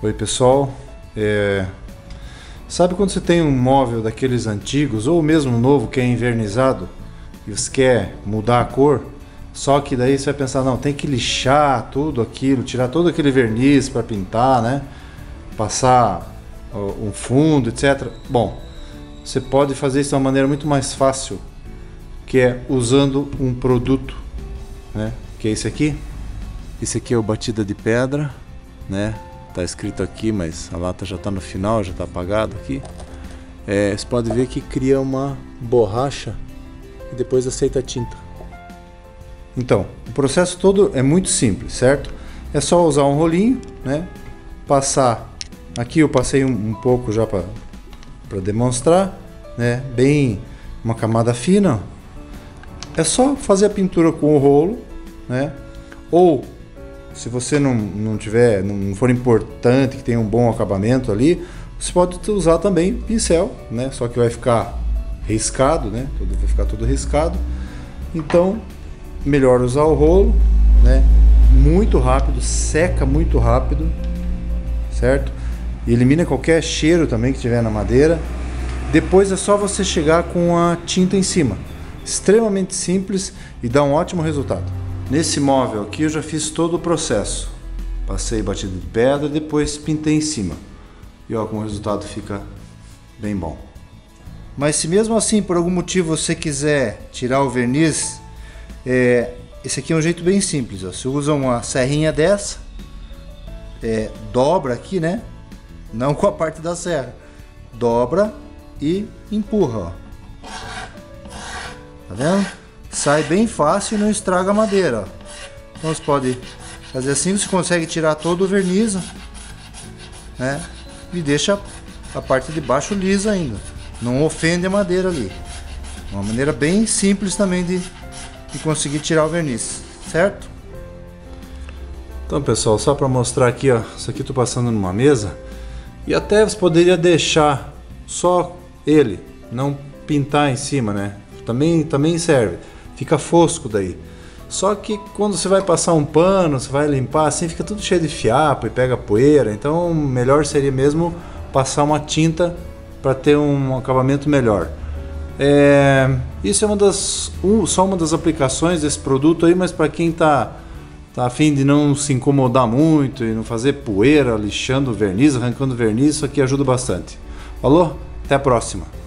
Oi pessoal, sabe quando você tem um móvel daqueles antigos ou mesmo novo que é envernizado e você quer mudar a cor, só que daí você vai pensar, não, tem que lixar tudo aquilo, tirar todo aquele verniz para pintar, né? Passar um fundo, etc. Bom, você pode fazer isso de uma maneira muito mais fácil, que é usando um produto, né? Que é esse aqui. Esse aqui é o Batida de Pedra, né? Tá escrito aqui, mas a lata já está no final, já está apagado aqui. Você pode ver que cria uma borracha e depois aceita a tinta. Então, o processo todo é muito simples, certo? É só usar um rolinho, né? Passar, aqui eu passei um pouco já para demonstrar, né? Bem, uma camada fina. É só fazer a pintura com o rolo, né? Ou se você não for importante que tenha um bom acabamento ali, você pode usar também pincel, né? Só que vai ficar riscado, né? Vai ficar tudo riscado. Então, melhor usar o rolo, né? Muito rápido, seca muito rápido, certo? E elimina qualquer cheiro também que tiver na madeira. Depois é só você chegar com a tinta em cima. Extremamente simples e dá um ótimo resultado. Nesse móvel aqui eu já fiz todo o processo. Passei batida de pedra e depois pintei em cima. E ó, como o resultado fica bem bom. Mas se mesmo assim por algum motivo você quiser tirar o verniz, esse aqui é um jeito bem simples. Ó. Você usa uma serrinha dessa, dobra aqui, né? Não com a parte da serra. Dobra e empurra, ó. Tá vendo? Sai bem fácil e não estraga a madeira. Então você pode fazer assim, você consegue tirar todo o verniz, né? E deixa a parte de baixo lisa ainda. Não ofende a madeira ali. Uma maneira bem simples também de conseguir tirar o verniz, certo? Então pessoal, só para mostrar aqui, ó, isso aqui eu tô passando numa mesa e até você poderia deixar só ele, não pintar em cima, né? Também serve, fica fosco daí. Só que quando você vai passar um pano, você vai limpar assim, fica tudo cheio de fiapo e pega poeira. Então melhor seria mesmo passar uma tinta para ter um acabamento melhor. Isso é só uma das aplicações desse produto aí, mas para quem tá a fim de não se incomodar muito e não fazer poeira, lixando verniz, arrancando verniz, isso aqui ajuda bastante. Falou? Até a próxima!